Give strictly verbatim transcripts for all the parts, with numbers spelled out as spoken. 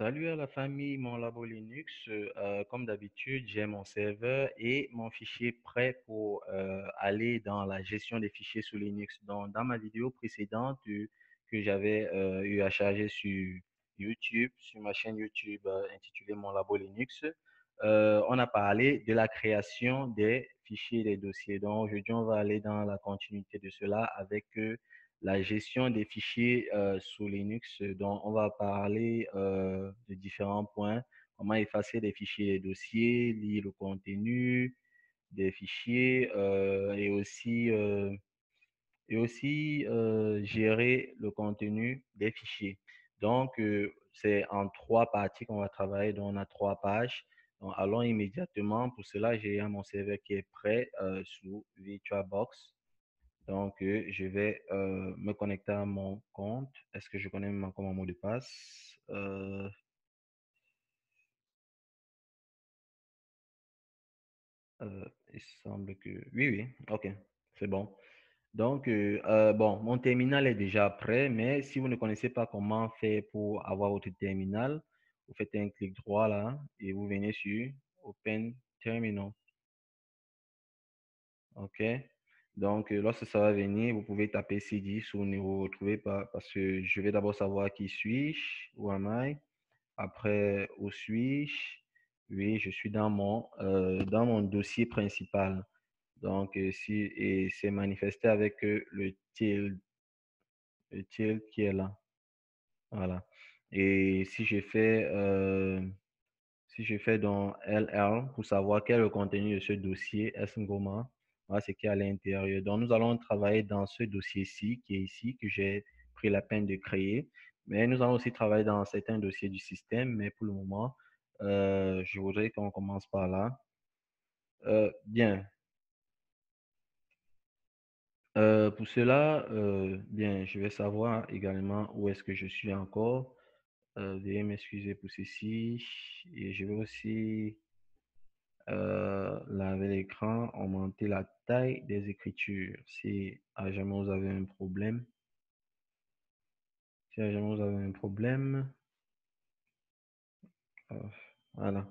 Salut à la famille Mon Labo Linux. Euh, comme d'habitude, j'ai mon serveur et mon fichier prêt pour euh, aller dans la gestion des fichiers sous Linux. Donc, dans ma vidéo précédente euh, que j'avais euh, eu à charger sur YouTube, sur ma chaîne YouTube euh, intitulée Mon Labo Linux, euh, on a parlé de la création des fichiers et des dossiers. Donc, aujourd'hui, on va aller dans la continuité de cela avec euh, la gestion des fichiers euh, sous Linux. Donc, on va parler euh, de différents points. Comment effacer des fichiers et des dossiers, lire le contenu des fichiers euh, et aussi, euh, et aussi euh, gérer le contenu des fichiers. Donc, euh, c'est en trois parties qu'on va travailler. Donc, on a trois pages. Donc, allons immédiatement. Pour cela, j'ai mon serveur qui est prêt euh, sous VirtualBox. Donc, euh, je vais euh, me connecter à mon compte. Est-ce que je connais encore mon mot de passe? euh... Euh, Il semble que... Oui, oui, ok, c'est bon. Donc, euh, euh, bon, mon terminal est déjà prêt, mais si vous ne connaissez pas comment faire pour avoir votre terminal, vous faites un clic droit là et vous venez sur Open Terminal. Ok. Donc, lorsque ça va venir, vous pouvez taper C D si vous ne vous retrouvez pas, parce que je vais d'abord savoir qui suis-je, où am I, après où suis-je. Oui, je suis dans mon, euh, dans mon dossier principal. Donc, si, et c'est manifesté avec le tilde, le tilde qui est là. Voilà. Et si je fais, euh, si je fais dans L R pour savoir quel est le contenu de ce dossier, S N G O M A. Voilà ce qui est à l'intérieur. Donc, nous allons travailler dans ce dossier-ci, qui est ici, que j'ai pris la peine de créer. Mais nous allons aussi travailler dans certains dossiers du système. Mais pour le moment, euh, je voudrais qu'on commence par là. Euh, bien. Euh, pour cela, euh, bien, je vais savoir également où est-ce que je suis encore. Euh, veuillez m'excuser pour ceci. Et je vais aussi... Euh, laver l'écran, augmenter la taille des écritures. Si à jamais vous avez un problème, si à jamais vous avez un problème, euh, voilà.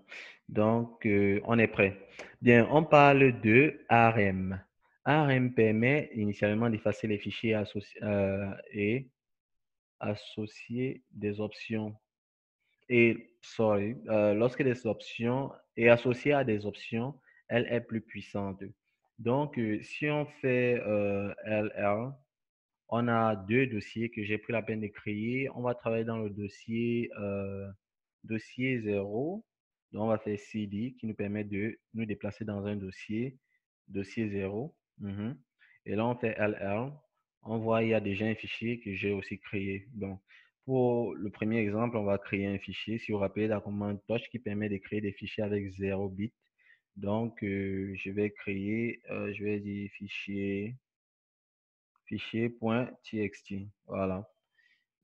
Donc, euh, on est prêt. Bien, on parle de A R M. A R M permet initialement d'effacer les fichiers associés euh, et associer des options. Et, sorry, euh, lorsque des options est associée à des options, elle est plus puissante. Donc, euh, si on fait euh, L R, on a deux dossiers que j'ai pris la peine de créer. On va travailler dans le dossier, euh, dossier zéro. Donc, on va faire C D qui nous permet de nous déplacer dans un dossier, dossier zéro. Mm-hmm. Et là, on fait L R. On voit il y a déjà un fichier que j'ai aussi créé. Donc, pour le premier exemple, on va créer un fichier. Si vous vous rappelez, la commande touch qui permet de créer des fichiers avec zéro bit. Donc, euh, je vais créer, euh, je vais dire fichier, fichier.txt. Voilà.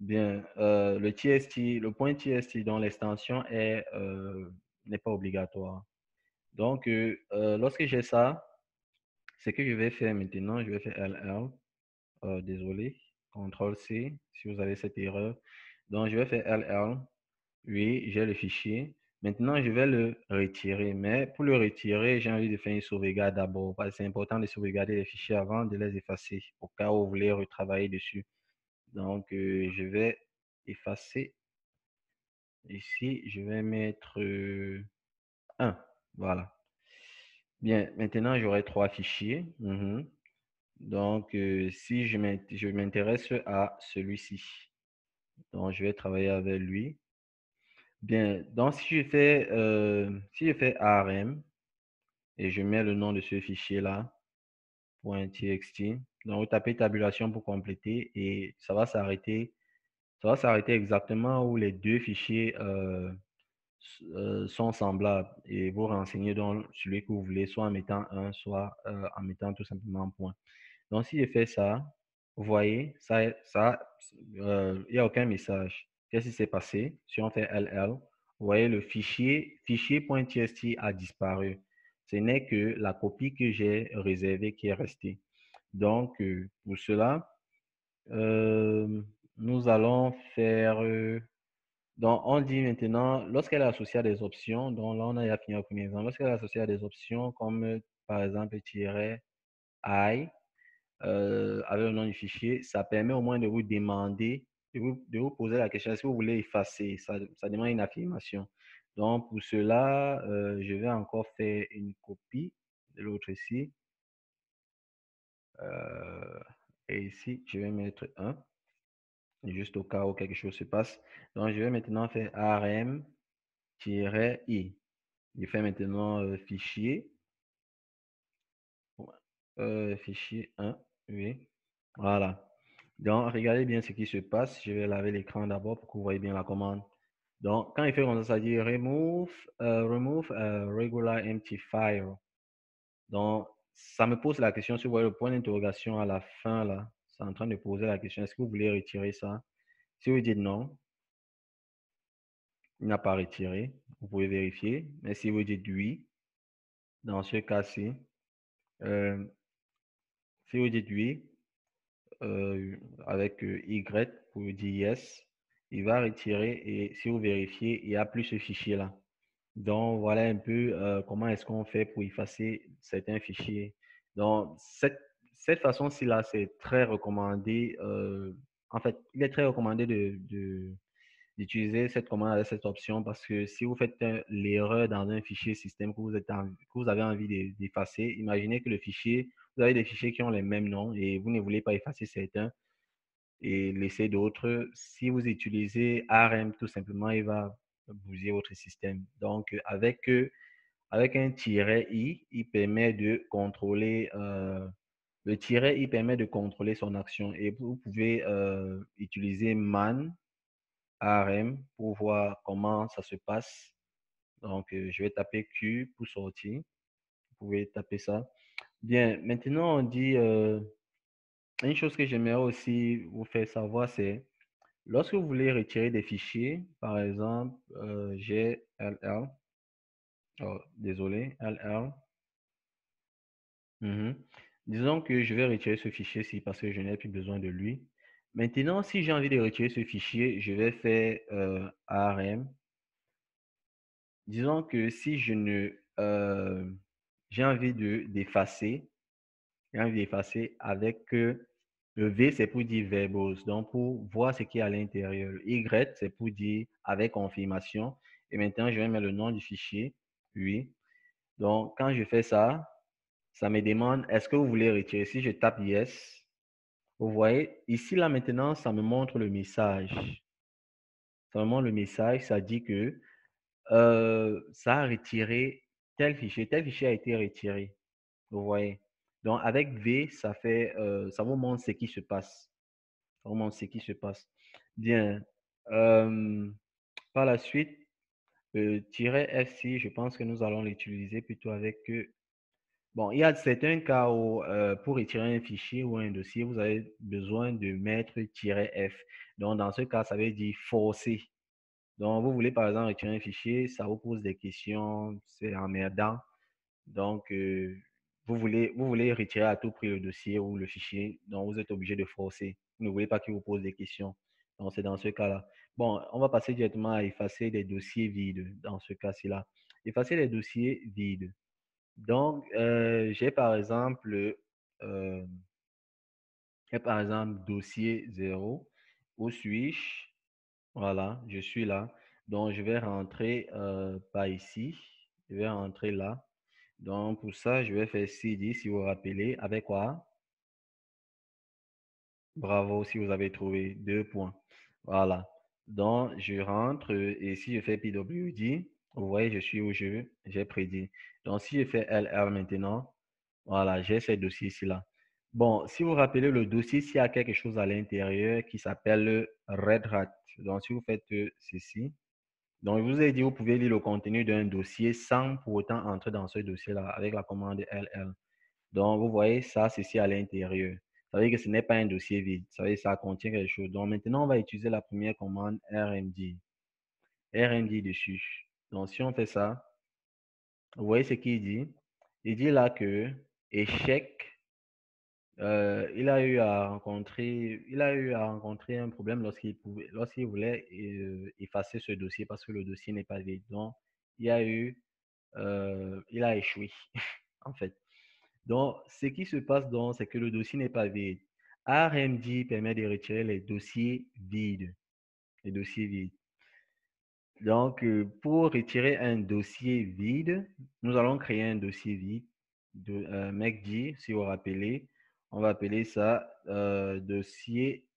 Bien, euh, le txt, le point txt dont l'extension est euh, n'est pas obligatoire. Donc, euh, euh, lorsque j'ai ça, ce que je vais faire maintenant, je vais faire L R. Euh, désolé. contrôle C, si vous avez cette erreur. Donc, je vais faire L R. Oui, j'ai le fichier. Maintenant, je vais le retirer. Mais pour le retirer, j'ai envie de faire une sauvegarde d'abord. C'est important de sauvegarder les fichiers avant de les effacer, au cas où vous voulez retravailler dessus. Donc, euh, je vais effacer. Ici, je vais mettre euh, un. Voilà. Bien, maintenant, j'aurai trois fichiers. Mm-hmm. Donc, euh, si je m'intéresse à celui-ci, donc je vais travailler avec lui. Bien, donc si je fais, euh, si je fais A R M et je mets le nom de ce fichier-là, .txt, donc vous tapez tabulation pour compléter et ça va s'arrêter, ça va s'arrêter exactement où les deux fichiers euh, euh, sont semblables et vous renseignez donc celui que vous voulez, soit en mettant un, soit euh, en mettant tout simplement un point. Donc, si je fais ça, vous voyez, ça, ça, euh, il n'y a aucun message. Qu'est-ce qui s'est passé? Si on fait L L, vous voyez, le fichier, fichier.txt a disparu. Ce n'est que la copie que j'ai réservée qui est restée. Donc, euh, pour cela, euh, nous allons faire euh, Donc, on dit maintenant, lorsqu'elle est associée à des options, donc là, on a fini au premier exemple, lorsqu'elle est associée à des options, comme par exemple, tirer i, euh, avec le nom du fichier, ça permet au moins de vous demander, de vous, de vous poser la question, est-ce que vous voulez effacer? Ça, ça demande une affirmation. Donc, pour cela, euh, je vais encore faire une copie de l'autre ici. Euh, et ici, je vais mettre un. Juste au cas où quelque chose se passe. Donc, je vais maintenant faire rm-i. Je fais maintenant euh, fichier. Euh, fichier un. Oui. Voilà. Donc, regardez bien ce qui se passe. Je vais laver l'écran d'abord pour que vous voyez bien la commande. Donc, quand il fait comme ça, ça dit remove, euh, remove euh, regular empty file. Donc, ça me pose la question, si vous voyez le point d'interrogation à la fin là. C'est en train de poser la question, est-ce que vous voulez retirer ça? Si vous dites non, il n'a pas retiré. Vous pouvez vérifier. Mais si vous dites oui, dans ce cas-ci, euh, si vous dites oui, euh, avec euh, Y, vous dites yes, il va retirer. Et si vous vérifiez, il n'y a plus ce fichier-là. Donc, voilà un peu euh, comment est-ce qu'on fait pour effacer certains fichiers. Donc, cette Cette façon-ci, là, c'est très recommandé. Euh, en fait, il est très recommandé d'utiliser cette commande avec cette option parce que si vous faites l'erreur dans un fichier système que vous, êtes en, que vous avez envie d'effacer, imaginez que le fichier, vous avez des fichiers qui ont les mêmes noms et vous ne voulez pas effacer certains et laisser d'autres. Si vous utilisez R M, tout simplement, il va bousiller votre système. Donc, avec, avec un tiret I, il permet de contrôler... Euh, Le tiret, il permet de contrôler son action et vous pouvez euh, utiliser man rm pour voir comment ça se passe. Donc, euh, je vais taper Q pour sortir. Vous pouvez taper ça. Bien, maintenant, on dit euh, une chose que j'aimerais aussi vous faire savoir, c'est lorsque vous voulez retirer des fichiers, par exemple, euh, G L L. Oh, désolé, L L. Mm-hmm. Disons que je vais retirer ce fichier-ci parce que je n'ai plus besoin de lui. Maintenant, si j'ai envie de retirer ce fichier, je vais faire euh, R M. Disons que si je ne, euh, j'ai envie de d'effacer, j'ai envie d'effacer avec euh, le V, c'est pour dire verbose, donc pour voir ce qui est à l'intérieur. Y, c'est pour dire avec confirmation. Et maintenant, je vais mettre le nom du fichier. Oui. Donc, quand je fais ça, ça me demande, est-ce que vous voulez retirer? Si je tape yes, vous voyez, ici, là, maintenant, ça me montre le message. Ça me montre le message, ça dit que euh, ça a retiré tel fichier. Tel fichier a été retiré. Vous voyez? Donc, avec V, ça fait, euh, ça vous montre ce qui se passe. Ça vous montre ce qui se passe. Bien. Euh, par la suite, euh, -fc, je pense que nous allons l'utiliser plutôt avec... Euh, Bon, il y a certains cas où, euh, pour retirer un fichier ou un dossier, vous avez besoin de mettre -f. Donc, dans ce cas, ça veut dire forcer. Donc, vous voulez, par exemple, retirer un fichier, ça vous pose des questions, c'est emmerdant. Donc, euh, vous voulez, vous voulez retirer à tout prix le dossier ou le fichier, donc vous êtes obligé de forcer. Vous ne voulez pas qu'il vous pose des questions. Donc, c'est dans ce cas-là. Bon, on va passer directement à effacer des dossiers vides, dans ce cas-ci-là. Effacer les dossiers vides. Donc, euh, j'ai par exemple, euh, j'ai par exemple dossier zéro. Où suis-je? Voilà, je suis là. Donc, je vais rentrer euh, pas ici. Je vais rentrer là. Donc, pour ça, je vais faire C D, si vous vous rappelez. Avec quoi? Bravo, si vous avez trouvé deux points. Voilà. Donc, je rentre et si je fais P W D, vous voyez, je suis au jeu, j'ai prédit. Donc, si je fais L R maintenant, voilà, j'ai ce dossier ici-là. Bon, si vous vous rappelez le dossier, s'il y a quelque chose à l'intérieur qui s'appelle Red Hat. Donc, si vous faites ceci, donc je vous ai dit, vous pouvez lire le contenu d'un dossier sans pour autant entrer dans ce dossier-là avec la commande L L. Donc, vous voyez ça, ceci à l'intérieur. Ça veut dire que ce n'est pas un dossier vide. Ça veut dire que ça contient quelque chose. Donc, maintenant, on va utiliser la première commande R M D. R M D dessus. Donc, si on fait ça, vous voyez ce qu'il dit. Il dit là que échec Euh, il a eu à rencontrer, il a eu à rencontrer un problème lorsqu'il pouvait, lorsqu'il voulait euh, effacer ce dossier parce que le dossier n'est pas vide. Donc, il a eu, euh, il a échoué en fait. Donc, ce qui se passe donc, c'est que le dossier n'est pas vide. R M D permet de retirer les dossiers vides, les dossiers vides. Donc, pour retirer un dossier vide, nous allons créer un dossier vide de euh, M E C D, si vous vous rappelez. On va appeler ça euh, dossier,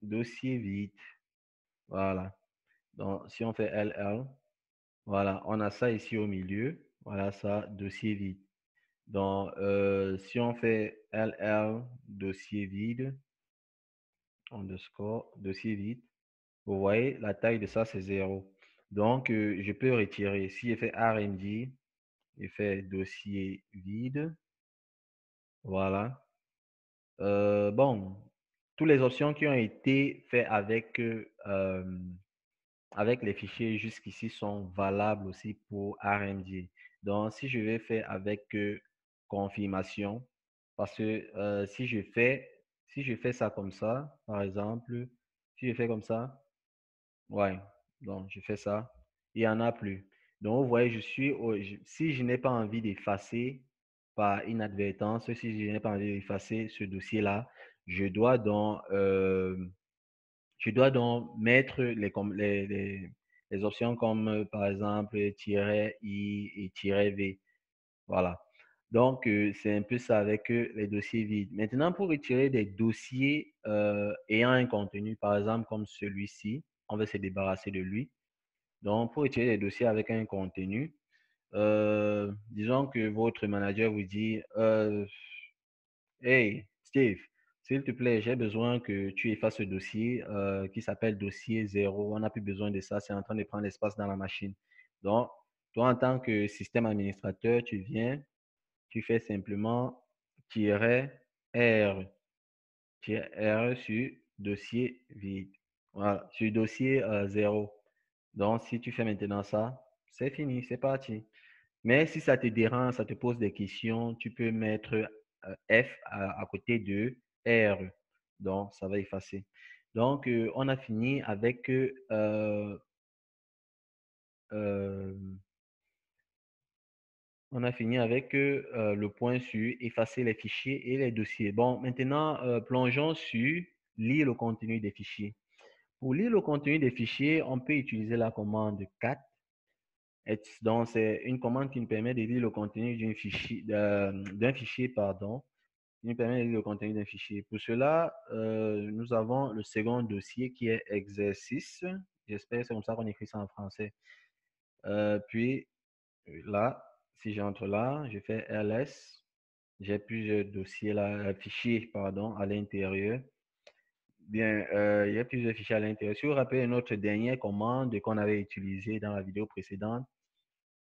dossier vide. Voilà. Donc, si on fait L L, voilà, on a ça ici au milieu. Voilà, ça, dossier vide. Donc, euh, si on fait L L, dossier vide, underscore, dossier vide, vous voyez, la taille de ça, c'est zéro. Donc, euh, je peux retirer. Si je fais R M D, je fais dossier vide. Voilà. Euh, bon, toutes les options qui ont été faites avec, euh, avec les fichiers jusqu'ici sont valables aussi pour R M D. Donc, si je vais faire avec euh, confirmation, parce que euh, si je fais si je fais ça comme ça, par exemple, si je fais comme ça, ouais, donc je fais ça, il n'y en a plus. Donc, vous voyez, je suis, au, je, si je n'ai pas envie d'effacer par inadvertance, si je n'ai pas envie d'effacer ce dossier-là, je dois donc, euh, je dois donc mettre les, les, les, les options comme, par exemple, tiret i et tiret v. Voilà. Donc, euh, c'est un peu ça avec euh, les dossiers vides. Maintenant, pour retirer des dossiers euh, ayant un contenu, par exemple, comme celui-ci, on va se débarrasser de lui. Donc, pour retirer des dossiers avec un contenu, Euh, disons que votre manager vous dit euh, hey Steve, s'il te plaît, j'ai besoin que tu effaces ce dossier euh, qui s'appelle dossier zéro. On n'a plus besoin de ça, c'est en train de prendre l'espace dans la machine. Donc, toi en tant que système administrateur, tu viens, tu fais simplement tiret R, tiret R sur dossier vide. Voilà, sur dossier euh, zéro. Donc, si tu fais maintenant ça, c'est fini, c'est parti. Mais si ça te dérange, ça te pose des questions, tu peux mettre F à, à côté de R. Donc, ça va effacer. Donc, euh, on a fini avec euh, euh, on a fini avec euh, le point sur effacer les fichiers et les dossiers. Bon, maintenant, euh, plongeons sur lire le contenu des fichiers. Pour lire le contenu des fichiers, on peut utiliser la commande cat. Donc, c'est une commande qui nous permet de lire le contenu d'un fichier, d'un fichier, pardon, qui nous permet de lire le contenu d'un fichier. Pour cela, euh, nous avons le second dossier qui est exercice. J'espère que c'est comme ça qu'on écrit ça en français. Euh, puis, là, si j'entre là, je fais L S. J'ai plusieurs dossiers là, fichiers, pardon, à l'intérieur. Bien, euh, il y a plusieurs fichiers à l'intérieur. Si vous vous rappelez notre dernière commande qu'on avait utilisée dans la vidéo précédente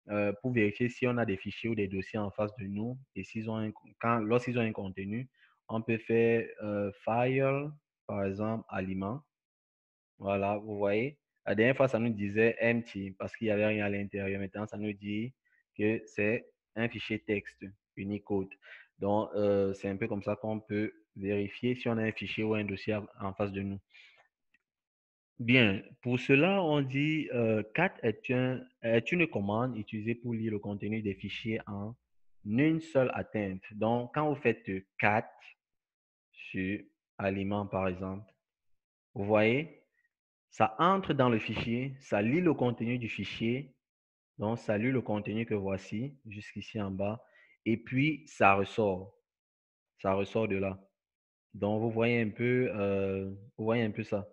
euh, pour vérifier si on a des fichiers ou des dossiers en face de nous et s'ils ont un, quand, lorsqu'ils ont un contenu, on peut faire euh, file, par exemple, aliment. Voilà, vous voyez. La dernière fois, ça nous disait empty parce qu'il n'y avait rien à l'intérieur. Maintenant, ça nous dit que c'est un fichier texte, Unicode. Donc, euh, c'est un peu comme ça qu'on peut vérifier si on a un fichier ou un dossier en face de nous. Bien, pour cela, on dit euh, cat est, un, est une commande utilisée pour lire le contenu des fichiers en une seule atteinte. Donc, quand vous faites cat sur aliment, par exemple, vous voyez, ça entre dans le fichier, ça lit le contenu du fichier, donc ça lit le contenu que voici, jusqu'ici en bas, et puis ça ressort. Ça ressort de là. Donc, vous voyez un peu, euh, vous voyez un peu ça.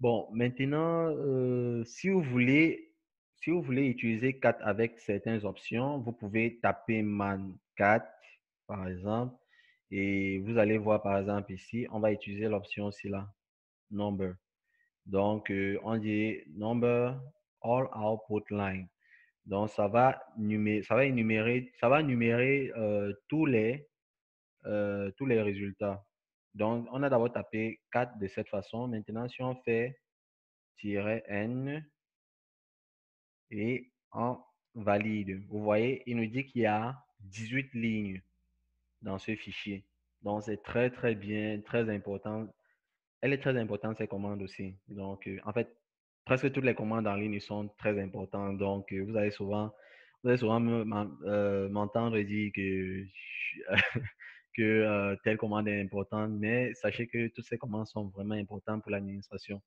Bon, maintenant, euh, si vous voulez, si vous voulez utiliser cat avec certaines options, vous pouvez taper man cat, par exemple, et vous allez voir, par exemple, ici, on va utiliser l'option aussi là, number. Donc, euh, on dit number all output line. Donc, ça va numérer, ça va énumérer, ça va numérer euh, tous les, euh, tous les résultats. Donc, on a d'abord tapé quatre de cette façon. Maintenant, si on fait tiret N et on valide, vous voyez, il nous dit qu'il y a dix-huit lignes dans ce fichier. Donc, c'est très, très bien, très important. Elle est très importante, ces commandes aussi. Donc, euh, en fait, presque toutes les commandes en ligne sont très importantes. Donc, euh, vous allez souvent, vous allez souvent m'entendre euh, dire que, que euh, telle commande est importante, mais sachez que toutes ces commandes sont vraiment importantes pour l'administration.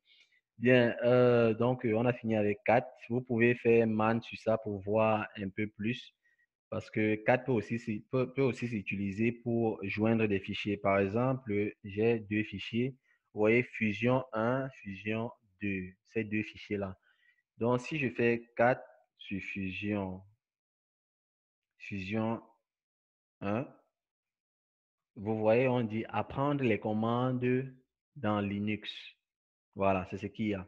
Bien, euh, donc, on a fini avec quatre. Vous pouvez faire man sur ça pour voir un peu plus. Parce que quatre peut aussi, peut, peut aussi s'utiliser pour joindre des fichiers. Par exemple, j'ai deux fichiers. Vous voyez, fusion un, fusion deux, ces deux fichiers-là. Donc, si je fais quatre sur fusion, fusion un, vous voyez, on dit apprendre les commandes dans Linux. Voilà, c'est ce qu'il y a.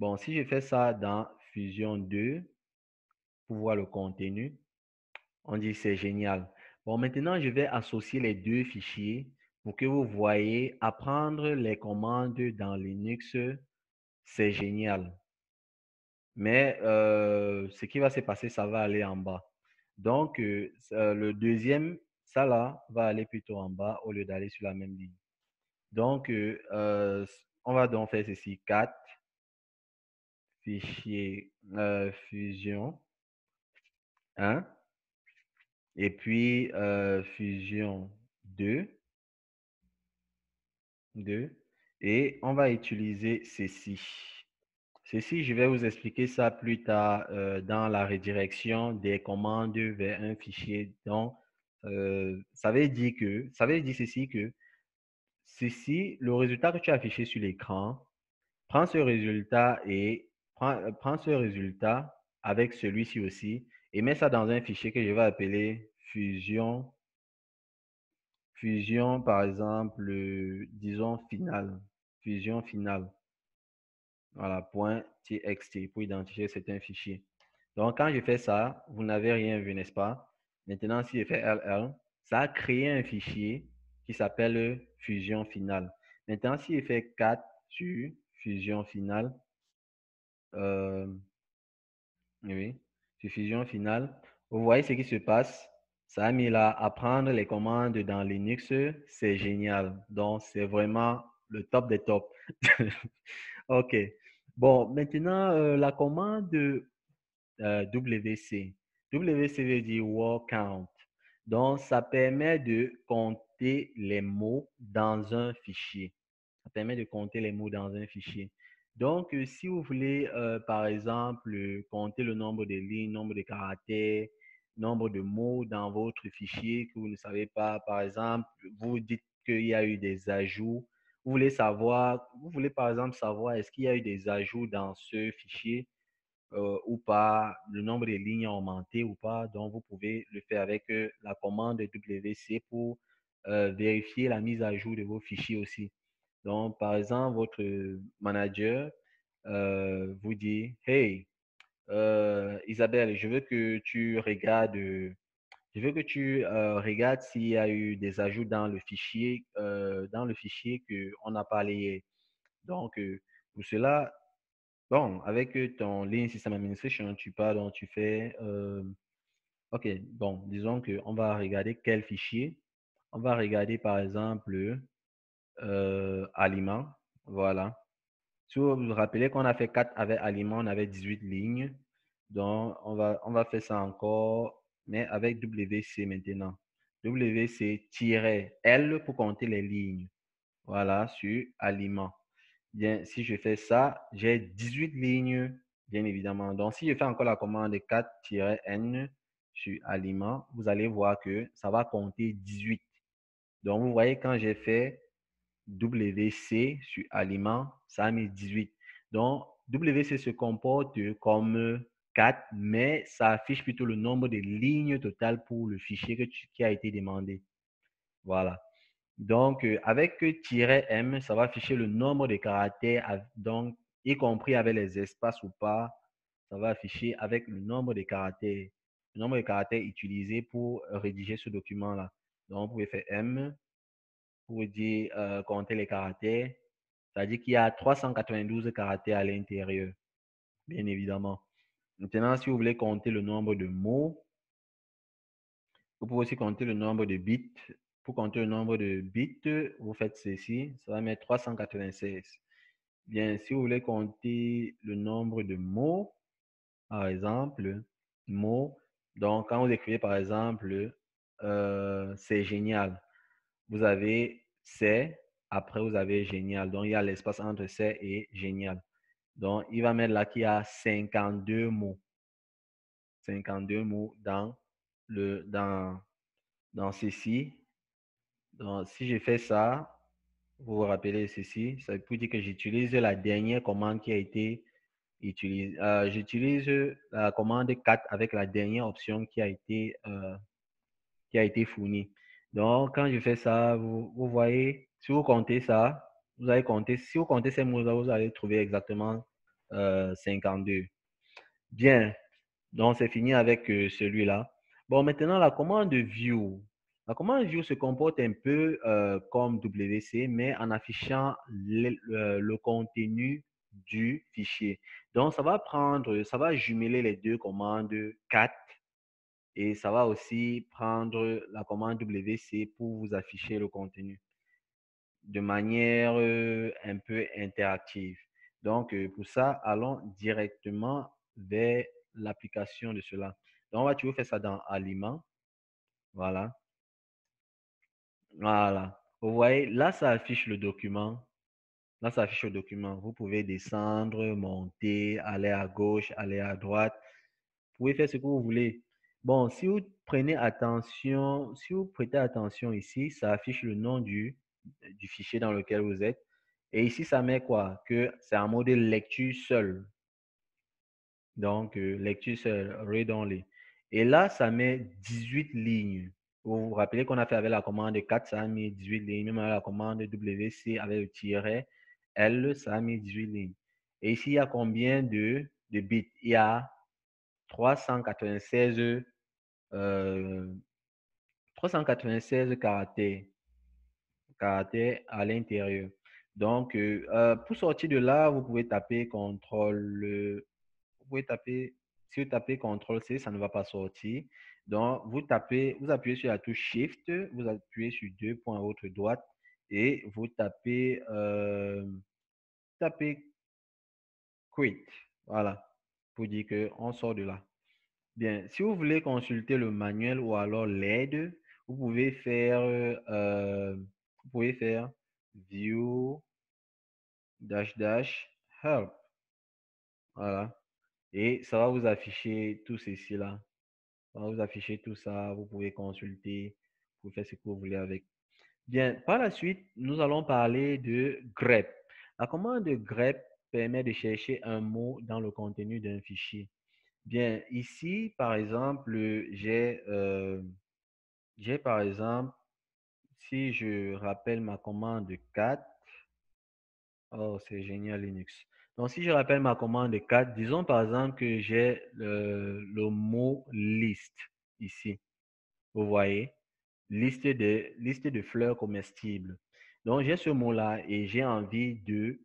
Bon, si je fais ça dans fusion deux, pour voir le contenu, on dit c'est génial. Bon, maintenant, je vais associer les deux fichiers pour que vous voyez apprendre les commandes dans Linux, c'est génial. Mais euh, ce qui va se passer, ça va aller en bas. Donc, euh, le deuxième, ça là, va aller plutôt en bas au lieu d'aller sur la même ligne. Donc, euh, on va donc faire ceci. quatre, fichier euh, fusion un. Et puis, euh, fusion deux. Et on va utiliser ceci. Ceci, je vais vous expliquer ça plus tard euh, dans la redirection des commandes vers un fichier. Donc, euh, ça veut dire que, ça veut dire ceci que, ceci, le résultat que tu as affiché sur l'écran, prends ce résultat et prends, prends ce résultat avec celui-ci aussi. Et mets ça dans un fichier que je vais appeler fusion, fusion par exemple, euh, disons finale, fusion finale, voilà, point .txt pour identifier certains fichiers. Donc, quand je fais ça, vous n'avez rien vu, n'est-ce pas? Maintenant, si je fais L L, ça a créé un fichier qui s'appelle fusion finale. Maintenant, si je fais quatre sur fusion finale, euh, oui. Fusion finale, vous voyez ce qui se passe. Ça a mis là, apprendre les commandes dans Linux, c'est génial. Donc, c'est vraiment le top des tops. OK. Bon, maintenant, euh, la commande euh, W C. W C veut dire word count. Donc, ça permet de compter les mots dans un fichier. Ça permet de compter les mots dans un fichier. Donc, si vous voulez, euh, par exemple, compter le nombre de lignes, nombre de caractères, nombre de mots dans votre fichier que vous ne savez pas, par exemple, vous dites qu'il y a eu des ajouts. Vous voulez savoir, vous voulez par exemple savoir est-ce qu'il y a eu des ajouts dans ce fichier euh, ou pas, le nombre de lignes a augmenté ou pas. Donc, vous pouvez le faire avec euh, la commande W C pour euh, vérifier la mise à jour de vos fichiers aussi. Donc, par exemple, votre manager euh, vous dit « Hey, euh, Isabelle, je veux que tu regardes, je veux que tu euh, regardes s'il y a eu des ajouts dans le fichier, euh, dans le fichier qu'on a parlé hier. » Donc, euh, pour cela, bon, avec ton Lean System Administration, tu pars, donc tu fais euh, « OK, bon, disons qu'on va regarder quel fichier. On va regarder, par exemple… » Euh, aliments, voilà. Si vous vous rappelez qu'on a fait quatre avec aliments, on avait dix-huit lignes. Donc, on va, on va faire ça encore, mais avec W C maintenant. W C tiret L pour compter les lignes. Voilà, sur aliments. Bien, si je fais ça, j'ai dix-huit lignes, bien évidemment. Donc, si je fais encore la commande quatre tiret N sur aliments, vous allez voir que ça va compter dix-huit. Donc, vous voyez, quand j'ai fait W C sur aliment, ça a mis dix-huit. Donc, W C se comporte comme quatre, mais ça affiche plutôt le nombre de lignes totales pour le fichier que tu, qui a été demandé. Voilà. Donc, euh, avec -M, ça va afficher le nombre de caractères, donc, y compris avec les espaces ou pas, ça va afficher avec le nombre de caractères, le nombre de caractères utilisés pour rédiger ce document-là. Donc, vous pouvez faire M pour dire euh, compter les caractères, c'est-à-dire qu'il y a trois cent quatre-vingt-douze caractères à l'intérieur, bien évidemment. Maintenant, si vous voulez compter le nombre de mots, vous pouvez aussi compter le nombre de bits Pour compter le nombre de bits, vous faites ceci, ça va mettre trois cent quatre-vingt-seize. Bien, si vous voulez compter le nombre de mots, par exemple, mots, donc quand vous écrivez par exemple, euh, c'est génial, vous avez c'est, après vous avez génial, donc il y a l'espace entre c'est et génial. Donc il va mettre là qu'il y a cinquante-deux mots, cinquante-deux mots dans, le, dans, dans ceci. Donc, si je fais ça, vous vous rappelez ceci, ça veut dire que j'utilise la dernière commande qui a été utilisée. Euh, j'utilise la commande quatre avec la dernière option qui a été, euh, qui a été fournie. Donc, quand je fais ça, vous, vous voyez, si vous comptez ça, vous allez compter, si vous comptez ces mots-là, vous allez trouver exactement euh, cinquante-deux. Bien, donc c'est fini avec euh, celui-là. Bon, maintenant, la commande view. La commande view se comporte un peu euh, comme W C, mais en affichant le, le, le contenu du fichier. Donc, ça va prendre, ça va jumeler les deux commandes cat et ça va aussi prendre la commande W C pour vous afficher le contenu de manière euh, un peu interactive. Donc, euh, pour ça, allons directement vers l'application de cela. Donc, on va toujours faire ça dans Aliments. Voilà. Voilà, vous voyez, là, ça affiche le document. Là, ça affiche le document. Vous pouvez descendre, monter, aller à gauche, aller à droite. Vous pouvez faire ce que vous voulez. Bon, si vous prenez attention, si vous prêtez attention ici, ça affiche le nom du, du fichier dans lequel vous êtes. Et ici, ça met quoi? Que c'est un mode lecture seule. Donc, euh, lecture seule, read only. Et là, ça met dix-huit lignes. Vous vous rappelez qu'on a fait avec la commande quatre, ça a mis dix-huit lignes. Même avec la commande W C avec le tiret L, ça a mis dix-huit lignes. Et ici, il y a combien de, de bits? Il y a trois cent quatre-vingt-seize caractères, caractères à l'intérieur. Donc, euh, pour sortir de là, vous pouvez taper contrôle. Vous pouvez taper, si vous tapez contrôle C, ça ne va pas sortir. Donc, vous tapez, vous appuyez sur la touche Shift, vous appuyez sur deux points à votre droite et vous tapez, euh, tapez Quit. Voilà, pour dire qu'on sort de là. Bien, si vous voulez consulter le manuel ou alors l'aide, vous pouvez faire, euh, vous pouvez faire View dash dash Help. Voilà, et ça va vous afficher tout ceci là. Vous affichez tout ça, vous pouvez consulter, vous pouvez faire ce que vous voulez avec. Bien, par la suite, nous allons parler de grep. La commande grep permet de chercher un mot dans le contenu d'un fichier. Bien, ici, par exemple, j'ai, euh, j'ai par exemple, si je rappelle ma commande quatre, oh, c'est génial Linux. Donc, si je rappelle ma commande quatre, disons par exemple que j'ai le, le mot liste ici. Vous voyez, liste de, liste de fleurs comestibles. Donc, j'ai ce mot-là et j'ai envie de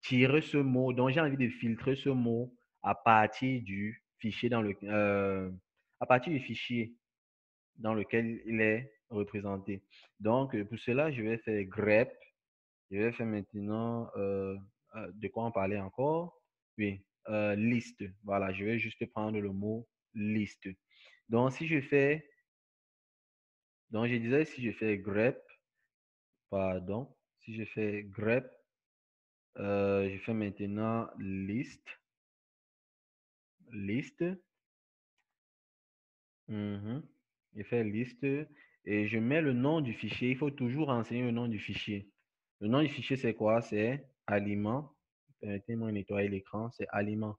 tirer ce mot. Donc, j'ai envie de filtrer ce mot à partir du fichier dans le, euh, à partir du fichier dans lequel il est représenté. Donc, pour cela, je vais faire grep. Je vais faire maintenant... Euh, de quoi on parlait encore? Oui, euh, liste. Voilà, je vais juste prendre le mot liste. Donc, si je fais... Donc, je disais, si je fais grep, pardon, si je fais grep, euh, je fais maintenant liste. Liste. Mm-hmm. Je fais liste et je mets le nom du fichier. Il faut toujours renseigner le nom du fichier. Le nom du fichier, c'est quoi? C'est... Aliments, permettez-moi de nettoyer l'écran, c'est Aliments.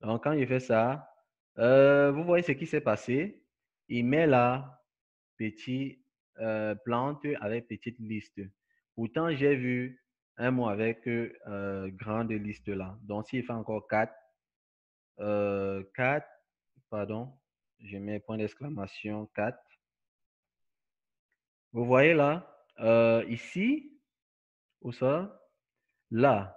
Donc, quand je fais ça, euh, vous voyez ce qui s'est passé. Il met là, petite euh, plante avec petite liste. Pourtant, j'ai vu un mot avec euh, grande liste là. Donc, s'il fait encore quatre, euh, quatre, pardon, je mets point d'exclamation quatre. Vous voyez là, euh, ici, où ça? Là,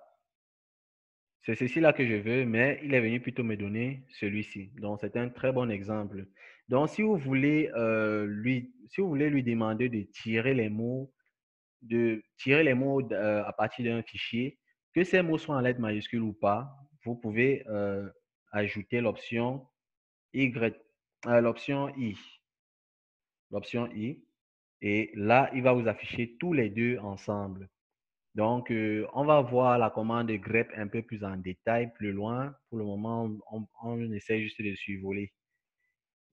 c'est ceci-là que je veux, mais il est venu plutôt me donner celui-ci. Donc, c'est un très bon exemple. Donc, si vous voulez, euh, lui, si vous voulez lui demander de tirer les mots, de tirer les mots euh, à partir d'un fichier, que ces mots soient en lettres majuscules ou pas, vous pouvez euh, ajouter l'option Y, euh, l'option I. L'option I. Et là, il va vous afficher tous les deux ensemble. Donc, euh, on va voir la commande grep un peu plus en détail, plus loin. Pour le moment, on, on essaie juste de survoler.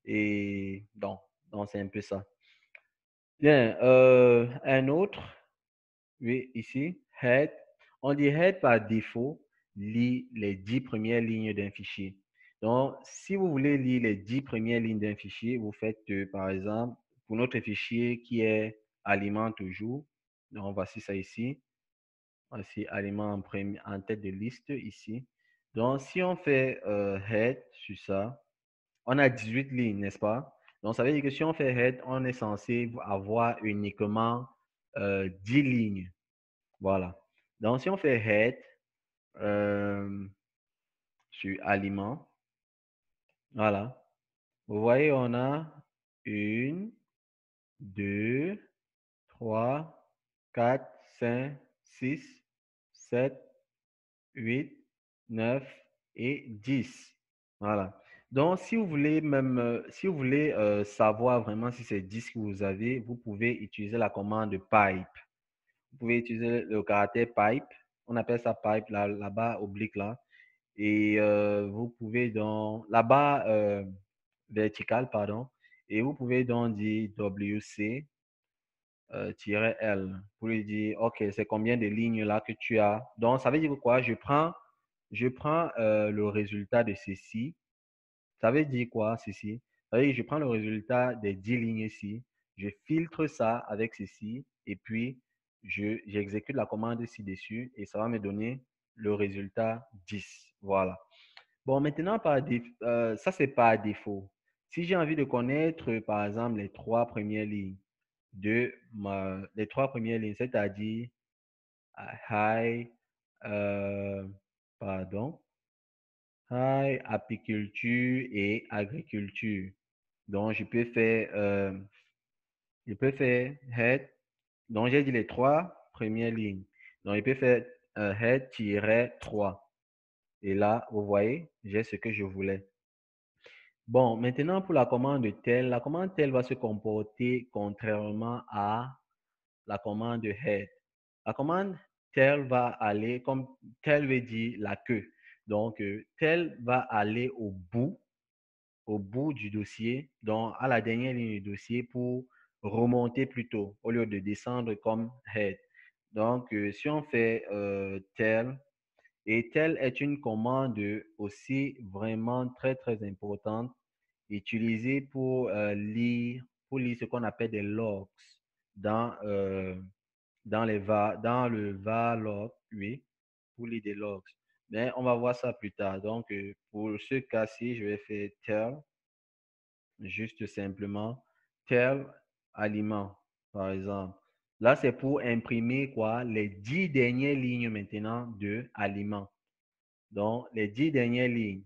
Et donc, donc c'est un peu ça. Bien, euh, un autre. Oui, ici, head. On dit head par défaut, lit les dix premières lignes d'un fichier. Donc, si vous voulez lire les dix premières lignes d'un fichier, vous faites, euh, par exemple, pour notre fichier qui est aliment toujours, donc voici ça ici. Voici aliment en, premier, en tête de liste ici. Donc, si on fait euh, head sur ça, on a dix-huit lignes, n'est-ce pas? Donc, ça veut dire que si on fait head, on est censé avoir uniquement euh, dix lignes. Voilà. Donc, si on fait head euh, sur aliment, voilà. Vous voyez, on a une, deux, trois, quatre, cinq, six, sept, huit, neuf et dix. Voilà. Donc, si vous voulez, même, si vous voulez euh, savoir vraiment si c'est dix que vous avez, vous pouvez utiliser la commande pipe. Vous pouvez utiliser le caractère pipe. On appelle ça pipe là-bas, là oblique là. Et euh, vous pouvez donc, là-bas, euh, vertical, pardon. Et vous pouvez donc dire W C. Euh, tirer L pour lui dire ok, c'est combien de lignes là que tu as. Donc ça veut dire quoi? Je prends je prends euh, le résultat de ceci. Ça veut dire quoi ceci? Ça veut dire que je prends le résultat des dix lignes ici, je filtre ça avec ceci et puis je j'exécute la commande ci-dessus et ça va me donner le résultat dix. Voilà. Bon, maintenant par euh, ça c'est pas à défaut. Si j'ai envie de connaître par exemple les trois premières lignes de ma, les trois premières lignes, c'est-à-dire high, euh, pardon, high, apiculture et agriculture. Donc, je peux faire, euh, je peux faire head, donc j'ai dit les trois premières lignes. Donc, je peux faire euh, head tiret trois. Et là, vous voyez, j'ai ce que je voulais. Bon, maintenant pour la commande tel, la commande tel va se comporter contrairement à la commande head. La commande tel va aller, comme tel veut dire la queue. Donc, tel va aller au bout, au bout du dossier, donc à la dernière ligne du dossier pour remonter plus tôt au lieu de descendre comme head. Donc, si on fait euh, tel, et telle est une commande aussi vraiment très, très importante, utilisée pour euh, lire, pour lire ce qu'on appelle des logs dans, euh, dans, les va, dans le var log, oui, pour lire des logs. Mais on va voir ça plus tard. Donc, euh, pour ce cas-ci, je vais faire tel, juste simplement, tel aliment, par exemple. Là, c'est pour imprimer quoi? Les dix dernières lignes maintenant de aliments. Donc, les dix dernières lignes.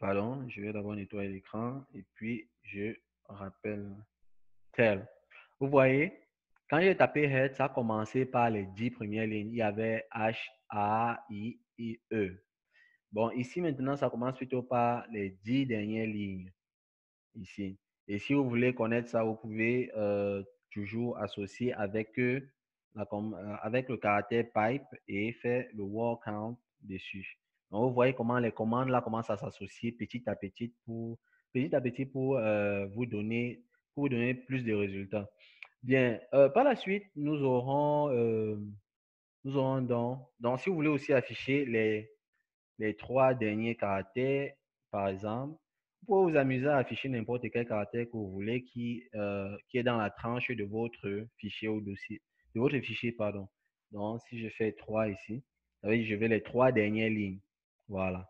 Pardon, je vais d'abord nettoyer l'écran et puis je rappelle tel. Vous voyez, quand j'ai tapé head, ça a commencé par les dix premières lignes. Il y avait H, A, I, I, E. Bon, ici maintenant, ça commence plutôt par les dix dernières lignes. Ici. Et si vous voulez connaître ça, vous pouvez euh, toujours associer avec, euh, la, euh, avec le caractère pipe et faire le word count dessus. Donc, vous voyez comment les commandes là commencent à s'associer petit à petit pour, petit à petit pour, euh, vous donner, pour vous donner plus de résultats. Bien, euh, par la suite, nous aurons, euh, nous aurons donc, donc, si vous voulez aussi afficher les, les trois derniers caractères, par exemple, vous pouvez vous amuser à afficher n'importe quel caractère que vous voulez qui, euh, qui est dans la tranche de votre fichier ou dossier, de votre fichier, pardon. Donc, si je fais trois ici, ça veut dire que je vais les trois dernières lignes. Voilà.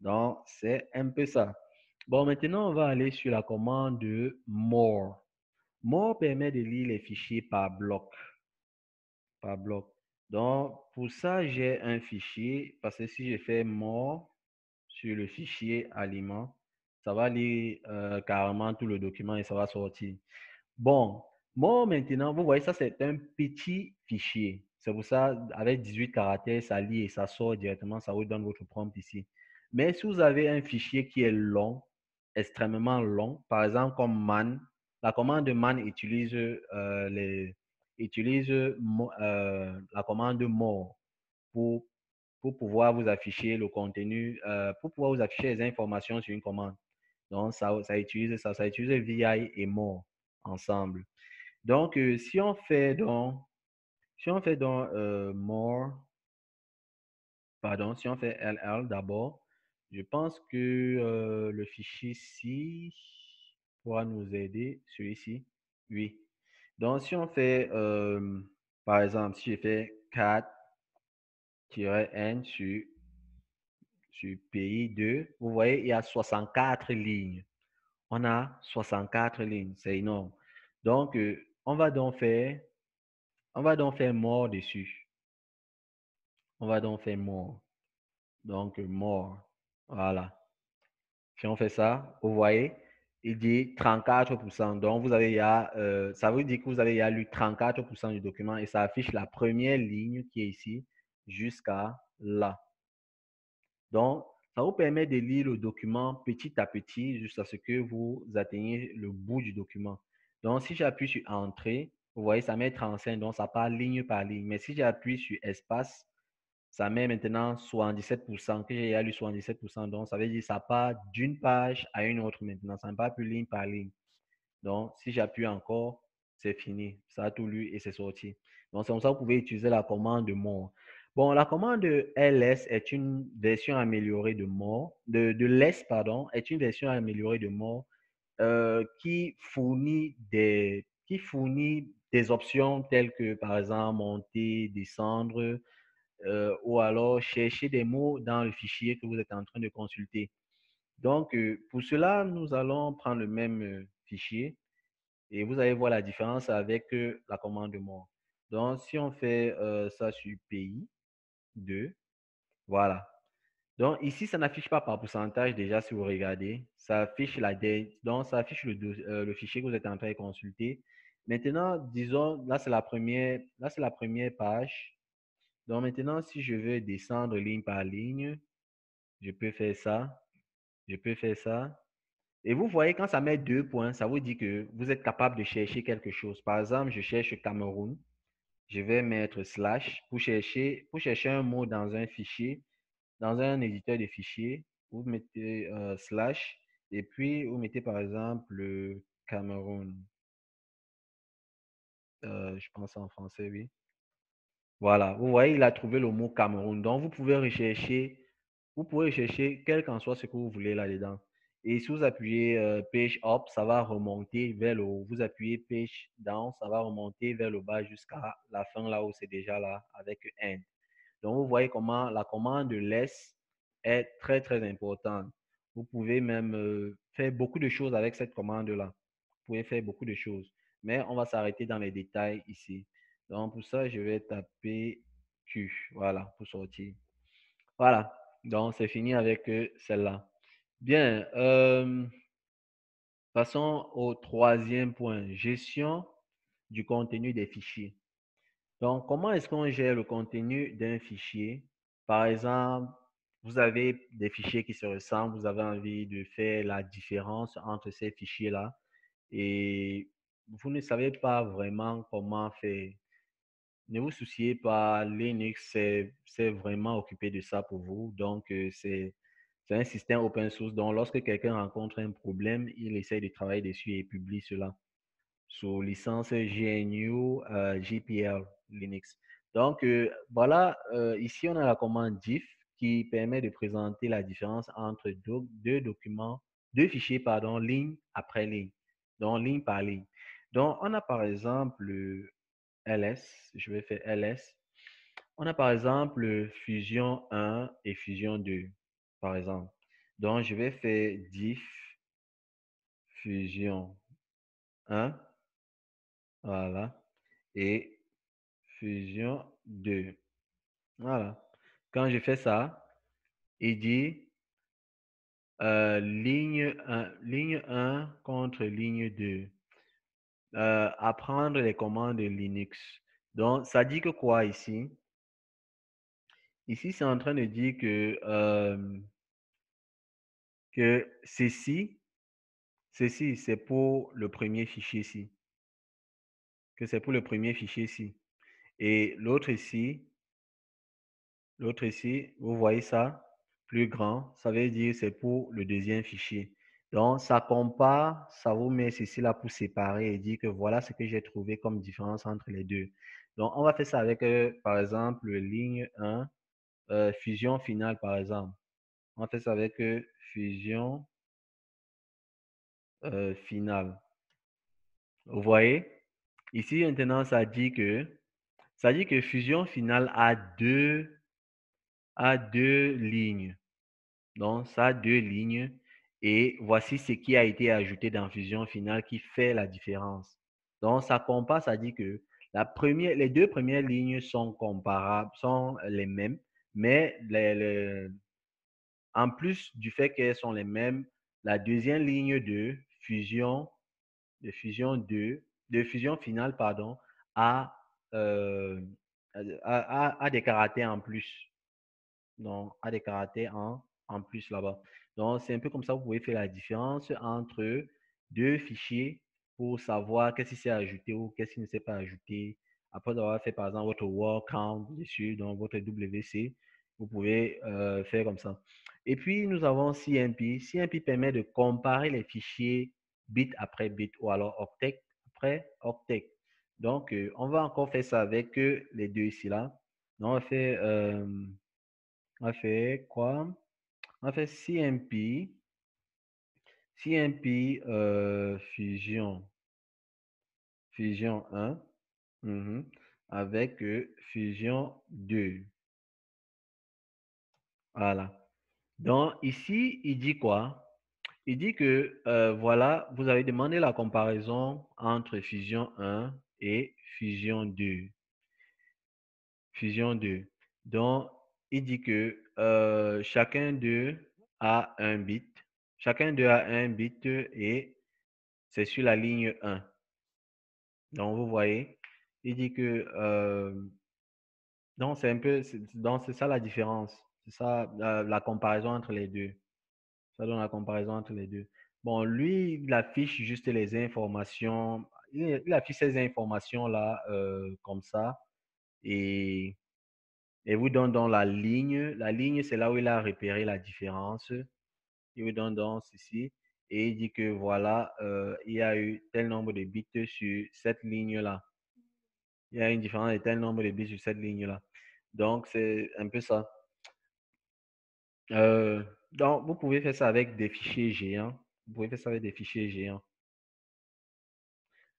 Donc, c'est un peu ça. Bon, maintenant, on va aller sur la commande de more. More permet de lire les fichiers par bloc. Par bloc. Donc, pour ça, j'ai un fichier, parce que si je fais mort sur le fichier aliment, ça va lire euh, carrément tout le document et ça va sortir. Bon, mort maintenant, vous voyez, ça c'est un petit fichier. C'est pour ça, avec dix-huit caractères, ça lit et ça sort directement, ça vous donne votre prompt ici. Mais si vous avez un fichier qui est long, extrêmement long, par exemple comme man, la commande man utilise euh, les... utilise euh, la commande mort pour, pour pouvoir vous afficher le contenu, euh, pour pouvoir vous afficher les informations sur une commande. Donc, ça, ça utilise ça, ça utilise V I et mort ensemble. Donc, euh, si on fait dans, si on fait dans euh, mort, pardon, si on fait L L d'abord, je pense que euh, le fichier-ci pourra nous aider, celui-ci, oui. Donc, si on fait, euh, par exemple, si j'ai fait quatre N sur, sur P I deux, vous voyez, il y a soixante-quatre lignes. On a soixante-quatre lignes, c'est énorme. Donc, euh, on va donc faire, on va donc faire mort dessus. On va donc faire mort. Donc, mort, voilà. Si on fait ça, vous voyez, il dit trente-quatre pour cent. Donc, vous avez, euh, ça veut dire que vous avez lu trente-quatre pour cent du document et ça affiche la première ligne qui est ici jusqu'à là. Donc, ça vous permet de lire le document petit à petit jusqu'à ce que vous atteigniez le bout du document. Donc, si j'appuie sur Entrée, vous voyez, ça met trente-cinq, donc ça part ligne par ligne. Mais si j'appuie sur Espace, ça met maintenant soixante-dix-sept pour cent, que j'ai lu soixante-dix-sept pour cent, donc ça veut dire que ça part d'une page à une autre maintenant, ça ne part plus ligne par ligne. Donc, si j'appuie encore, c'est fini, ça a tout lu et c'est sorti. Donc, c'est comme ça que vous pouvez utiliser la commande mort. Bon, la commande L S est une version améliorée de mort, de, de less, pardon, est une version améliorée de mort euh, qui fournit des, qui fournit des options telles que, par exemple, monter, descendre, Euh, ou alors chercher des mots dans le fichier que vous êtes en train de consulter. Donc, euh, pour cela, nous allons prendre le même euh, fichier et vous allez voir la différence avec euh, la commande mort. Donc, si on fait euh, ça sur P I deux, voilà. Donc, ici, ça n'affiche pas par pourcentage déjà si vous regardez. Ça affiche, la donc, ça affiche le, euh, le fichier que vous êtes en train de consulter. Maintenant, disons, là, c'est la première, là, c'est la première page. Donc, maintenant, si je veux descendre ligne par ligne, je peux faire ça. Je peux faire ça. Et vous voyez, quand ça met deux points, ça vous dit que vous êtes capable de chercher quelque chose. Par exemple, je cherche Cameroun. Je vais mettre slash pour chercher, pour chercher un mot dans un fichier, dans un éditeur de fichiers. Vous mettez euh, slash et puis vous mettez par exemple le Cameroun. Euh, je pense en français, oui. Voilà, vous voyez, il a trouvé le mot Cameroun. Donc, vous pouvez rechercher, vous pouvez rechercher quel qu'en soit ce que vous voulez là-dedans. Et si vous appuyez euh, page up, ça va remonter vers le haut. Vous appuyez page down, ça va remonter vers le bas jusqu'à la fin là où c'est déjà là avec end. Donc, vous voyez comment la commande less est très, très importante. Vous pouvez même euh, faire beaucoup de choses avec cette commande-là. Vous pouvez faire beaucoup de choses. Mais on va s'arrêter dans les détails ici. Donc, pour ça, je vais taper Q, voilà, pour sortir. Voilà, donc c'est fini avec celle-là. Bien, euh, passons au troisième point, gestion du contenu des fichiers. Donc, comment est-ce qu'on gère le contenu d'un fichier? Par exemple, vous avez des fichiers qui se ressemblent, vous avez envie de faire la différence entre ces fichiers-là et vous ne savez pas vraiment comment faire. Ne vous souciez pas, Linux c'est vraiment occupé de ça pour vous. Donc, c'est un système open source. Donc, lorsque quelqu'un rencontre un problème, il essaye de travailler dessus et publie cela sous licence G N U, euh, G P L, Linux. Donc, euh, voilà, euh, ici, on a la commande diff qui permet de présenter la différence entre do deux documents, deux fichiers, pardon, ligne après ligne, donc ligne par ligne. Donc, on a par exemple... Euh, L S, je vais faire L S. On a par exemple Fusion un et Fusion deux, par exemple. Donc, je vais faire diff Fusion un, voilà, et Fusion deux. Voilà. Quand je fais ça, il dit euh, ligne un, ligne un contre ligne deux. Euh, apprendre les commandes Linux. Donc, ça dit que quoi ici? Ici, c'est en train de dire que, euh, que ceci, ceci, c'est pour le premier fichier ici. Que c'est pour le premier fichier ici. Et l'autre ici, l'autre ici, vous voyez ça, plus grand, ça veut dire c'est pour le deuxième fichier. Donc, ça compare, ça vous met ceci là pour séparer et dire que voilà ce que j'ai trouvé comme différence entre les deux. Donc, on va faire ça avec, euh, par exemple, ligne un, euh, fusion finale, par exemple. On fait ça avec euh, fusion euh, finale. Vous voyez? Ici, maintenant, ça dit que ça dit que fusion finale a deux, a deux lignes. Donc, ça a deux lignes. Et voici ce qui a été ajouté dans fusion finale qui fait la différence. Donc, ça compare, ça dit que la première, les deux premières lignes sont comparables, sont les mêmes, mais les, les, en plus du fait qu'elles sont les mêmes, la deuxième ligne de fusion, de fusion deux, de fusion finale, pardon, a, euh, a, a, a des caractères en plus. Donc, a des caractères en, en plus là-bas. Donc, c'est un peu comme ça, vous pouvez faire la différence entre deux fichiers pour savoir qu'est-ce qui s'est ajouté ou qu'est-ce qui ne s'est pas ajouté. Après avoir fait, par exemple, votre word count dessus, donc votre W C, vous pouvez euh, faire comme ça. Et puis, nous avons C M P. C M P permet de comparer les fichiers bit après bit ou alors octet après octet. Donc, euh, on va encore faire ça avec euh, les deux ici là. Donc, on va faire, euh, on va faire quoi? On va faire C M P. C M P euh, fusion fusion un mm-hmm, avec euh, fusion deux. Voilà. Donc ici, il dit quoi? Il dit que euh, voilà, vous avez demandé la comparaison entre fusion un et fusion deux. Fusion deux. Donc, il dit que euh, chacun d'eux a un bit. Chacun d'eux a un bit et c'est sur la ligne un. Donc, vous voyez, il dit que... Euh, donc, c'est un peu... Donc, c'est ça la différence. C'est ça la, la comparaison entre les deux. Ça donne la comparaison entre les deux. Bon, lui, il affiche juste les informations. Il, il affiche ces informations-là euh, comme ça. Et, et vous donne dans la ligne. La ligne, c'est là où il a repéré la différence. Il vous donne donc ceci et il dit que voilà, euh, il y a eu tel nombre de bits sur cette ligne-là. Il y a une différence de tel nombre de bits sur cette ligne-là. Donc, c'est un peu ça. Euh, donc, vous pouvez faire ça avec des fichiers géants. Vous pouvez faire ça avec des fichiers géants.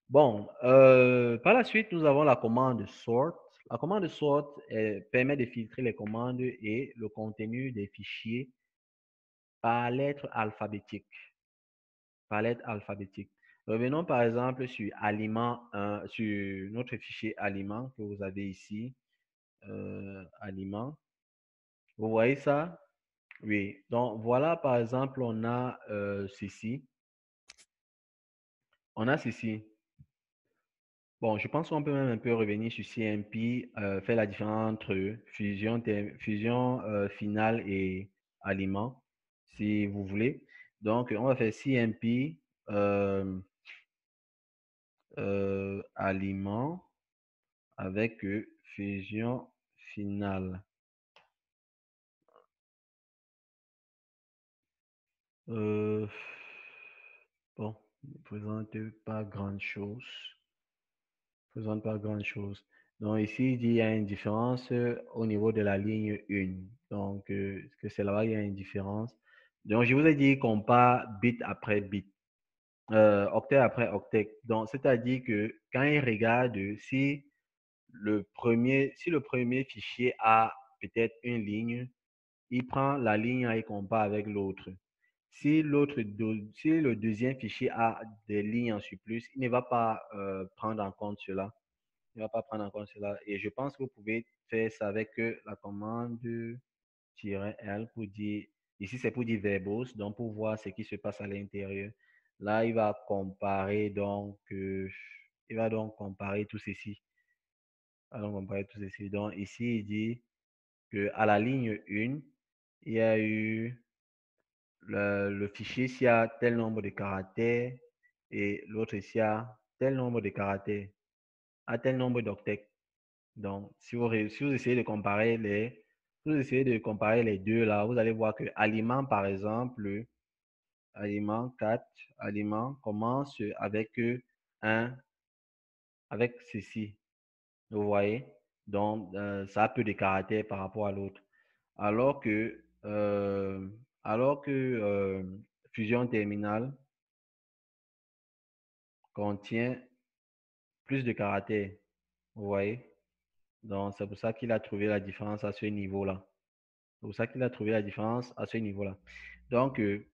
Bon, euh, par la suite, nous avons la commande sort. La commande sort elle, permet de filtrer les commandes et le contenu des fichiers par lettre alphabétique. Par lettre alphabétique. Revenons par exemple sur aliment un, sur notre fichier aliment que vous avez ici. Euh, aliment. Vous voyez ça? Oui. Donc voilà, par exemple, on a euh, ceci. On a ceci. Bon, je pense qu'on peut même un peu revenir sur C M P, euh, faire la différence entre fusion, fusion euh, finale et aliment. Si vous voulez. Donc, on va faire C M P euh, euh, aliment avec fusion finale. Euh, bon, ne présente pas grande chose. Ne présente pas grande chose. Donc, ici, il dit qu'il y a une différence au niveau de la ligne un. Donc, euh, est-ce que c'est là-bas qu'il y a une différence? Donc, je vous ai dit qu'on part bit après bit, euh, octet après octet. Donc, c'est-à-dire que quand il regarde si le premier, si le premier fichier a peut-être une ligne, il prend la ligne et il compare avec l'autre. Si l'autre, si le deuxième fichier a des lignes en surplus, il ne va pas euh, prendre en compte cela. ne va pas prendre en compte cela. Et je pense que vous pouvez faire ça avec la commande -l pour dire, ici c'est pour dire verbose, donc pour voir ce qui se passe à l'intérieur. Là, il va comparer donc, euh, il va donc comparer tout ceci. Alors, comparer tout ceci. Donc ici, il dit qu'à la ligne un, il y a eu le, le fichier s'il y a tel nombre de caractères et l'autre s'il y a tel nombre de caractères à tel nombre d'octets. Donc, si vous, si vous essayez de comparer les, si vous essayez de comparer les deux là, vous allez voir que aliment par exemple, aliment quatre, aliment commence avec un, avec ceci. Vous voyez? Donc, euh, ça a peu de caractères par rapport à l'autre. Alors que, euh, alors que euh, fusion terminale contient plus de caractères. Vous voyez? Donc, c'est pour ça qu'il a trouvé la différence à ce niveau-là. C'est pour ça qu'il a trouvé la différence à ce niveau-là. Donc, euh,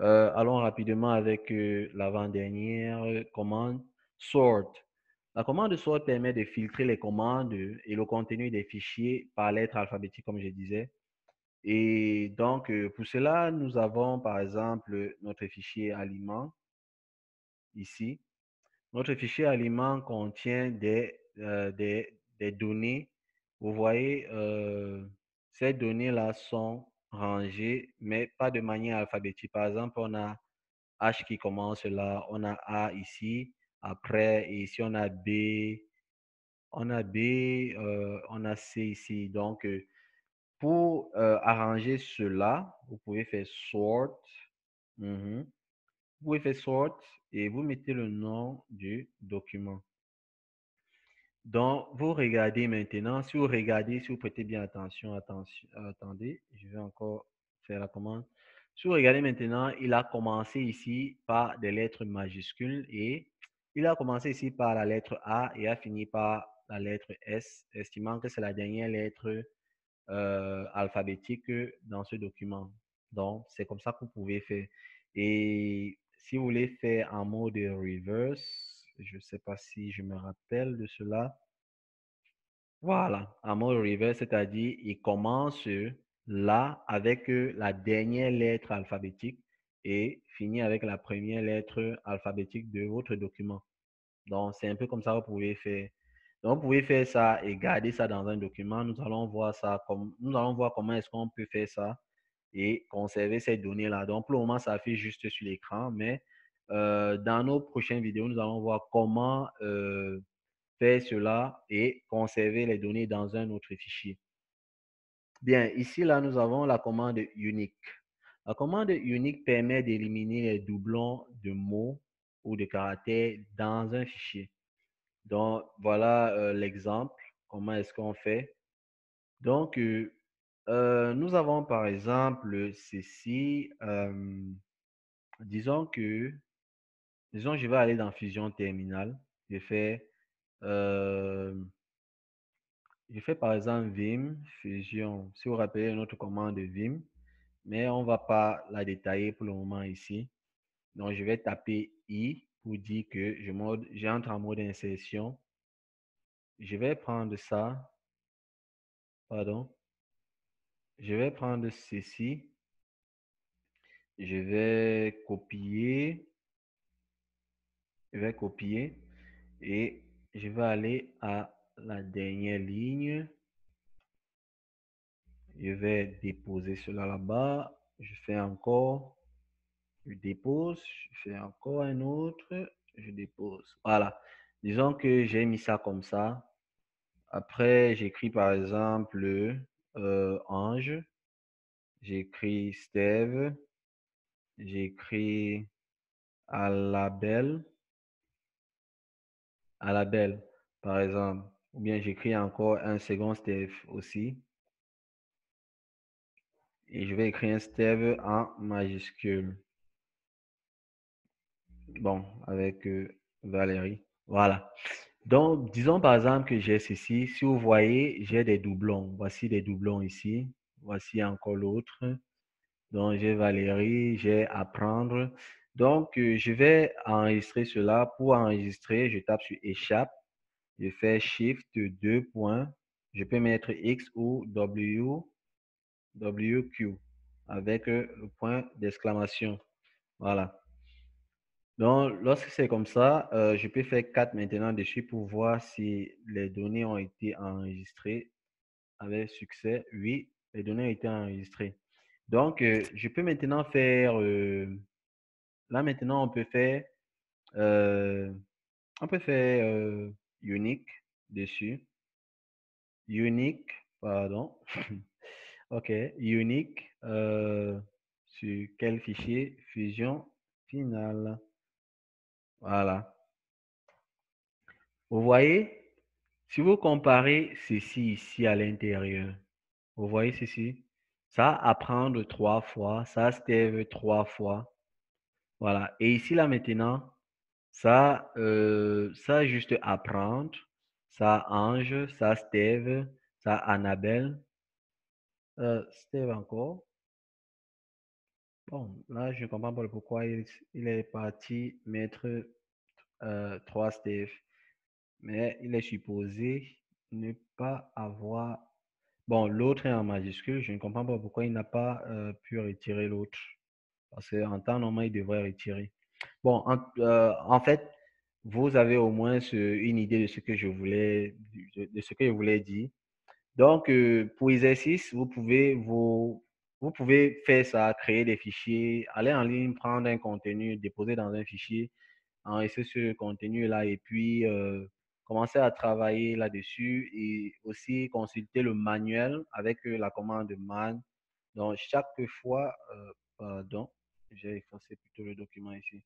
euh, allons rapidement avec euh, l'avant-dernière commande sort. La commande sort permet de filtrer les commandes et le contenu des fichiers par lettre alphabétique, comme je disais. Et donc, pour cela, nous avons, par exemple, notre fichier aliment, ici. Notre fichier aliment contient des, euh, des, des données. Vous voyez, euh, ces données-là sont rangées, mais pas de manière alphabétique. Par exemple, on a H qui commence là, on a A ici. Après, ici, on a B, on a B, euh, on a C ici. Donc, euh, pour euh, arranger cela, vous pouvez faire sort. Mm-hmm. Vous pouvez faire sort et vous mettez le nom du document. Donc, vous regardez maintenant. Si vous regardez, si vous prêtez bien attention, attention, attendez, je vais encore faire la commande. Si vous regardez maintenant, il a commencé ici par des lettres majuscules et il a commencé ici par la lettre A et a fini par la lettre S, estimant que c'est la dernière lettre euh, alphabétique dans ce document. Donc, c'est comme ça que vous pouvez faire. Et si vous voulez faire en mode reverse, je ne sais pas si je me rappelle de cela. Voilà, en mode reverse, c'est-à-dire il commence là avec la dernière lettre alphabétique et finit avec la première lettre alphabétique de votre document. Donc, c'est un peu comme ça que vous pouvez faire. Donc, vous pouvez faire ça et garder ça dans un document. Nous allons voir ça, comme, nous allons voir comment est-ce qu'on peut faire ça et conserver ces données-là. Donc, pour le moment, ça affiche juste sur l'écran, mais euh, dans nos prochaines vidéos, nous allons voir comment euh, faire cela et conserver les données dans un autre fichier. Bien, ici, là, nous avons la commande unique. La commande unique permet d'éliminer les doublons de mots ou de caractères dans un fichier. Donc, voilà euh, l'exemple. Comment est-ce qu'on fait? Donc, euh, euh, nous avons par exemple ceci. Euh, disons que, disons, je vais aller dans Fusion Terminal. Je fais, euh, je fais par exemple Vim, Fusion. Si vous vous rappelez notre commande Vim. Mais on ne va pas la détailler pour le moment ici. Donc, je vais taper I pour dire que je mode, j'entre en mode insertion. Je vais prendre ça. Pardon. Je vais prendre ceci. Je vais copier. Je vais copier. Et je vais aller à la dernière ligne. Je vais déposer cela là-bas. Je fais encore. Je dépose. Je fais encore un autre. Je dépose. Voilà. Disons que j'ai mis ça comme ça. Après, j'écris par exemple euh, Ange. J'écris Steve. J'écris à la belle. À la belle, par exemple. Ou bien j'écris encore un second Steve aussi. Et je vais écrire un Steve en majuscule. Bon, avec euh, Valérie. Voilà. Donc, disons par exemple que j'ai ceci. Si vous voyez, j'ai des doublons. Voici des doublons ici. Voici encore l'autre. Donc, j'ai Valérie, j'ai apprendre. Donc, euh, je vais enregistrer cela. Pour enregistrer, je tape sur échappe. Je fais Shift deux points. Je peux mettre X ou W, W Q avec le point d'exclamation. Voilà. Donc, lorsque c'est comme ça, euh, je peux faire quatre maintenant dessus pour voir si les données ont été enregistrées avec succès. Oui, les données ont été enregistrées. Donc, euh, je peux maintenant faire… Euh, là, maintenant, on peut faire… Euh, on peut faire euh, unique dessus. Unique, pardon. OK, unique euh, sur quel fichier? Fusion finale. Voilà. Vous voyez, si vous comparez ceci ici à l'intérieur, vous voyez ceci, ça apprendre trois fois, ça steve trois fois. Voilà. Et ici, là maintenant, ça, euh, ça juste apprendre, ça ange, ça steve, ça Annabelle. Euh, steve encore. Bon, là, je ne comprends pas pourquoi il, il est parti mettre euh, trois Steve. Mais il est supposé ne pas avoir… Bon, l'autre est en majuscule. Je ne comprends pas pourquoi il n'a pas euh, pu retirer l'autre. Parce qu'en temps normal, il devrait retirer. Bon, en, euh, en fait, vous avez au moins ce, une idée de ce que je voulais, de ce que je voulais dire. Donc, euh, pour l'exercice, vous pouvez vous… Vous pouvez faire ça, créer des fichiers, aller en ligne, prendre un contenu, déposer dans un fichier, enregistrer ce contenu-là et puis euh, commencer à travailler là-dessus et aussi consulter le manuel avec la commande man. Donc, chaque fois, euh, pardon, j'ai effacé plutôt le document ici.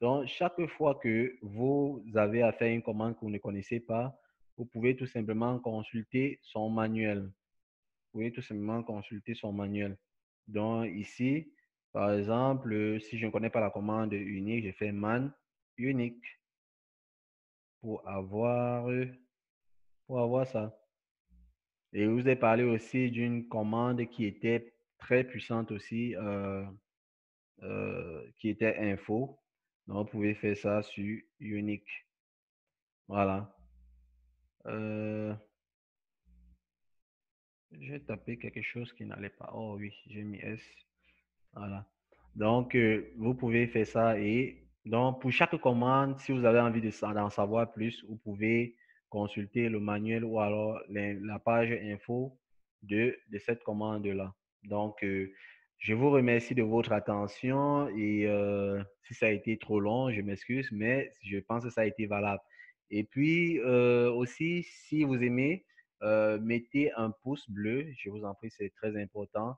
Donc, chaque fois que vous avez à faire une commande que vous ne connaissez pas, vous pouvez tout simplement consulter son manuel. Vous pouvez tout simplement consulter son manuel. Donc, ici, par exemple, si je ne connais pas la commande unique, je fais man unique pour avoir, pour avoir ça. Et je vous ai parlé aussi d'une commande qui était très puissante aussi, euh, euh, qui était info. Donc, vous pouvez faire ça sur unique. Voilà. Euh, J'ai tapé quelque chose qui n'allait pas. Oh oui, j'ai mis S. Voilà. Donc, euh, vous pouvez faire ça. Et donc, pour chaque commande, si vous avez envie d'en savoir plus, vous pouvez consulter le manuel ou alors la, la page info de, de cette commande-là. Donc, euh, je vous remercie de votre attention. Et euh, si ça a été trop long, je m'excuse, mais je pense que ça a été valable. Et puis, euh, aussi, si vous aimez… Euh, mettez un pouce bleu, je vous en prie, c'est très important.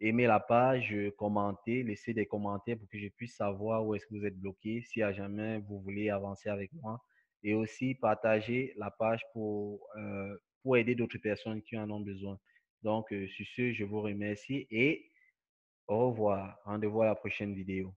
Aimez la page, commentez, laissez des commentaires pour que je puisse savoir où est-ce que vous êtes bloqué, si à jamais vous voulez avancer avec moi. Et aussi, partagez la page pour, euh, pour aider d'autres personnes qui en ont besoin. Donc, euh, sur ce, je vous remercie et au revoir. Rendez-vous à la prochaine vidéo.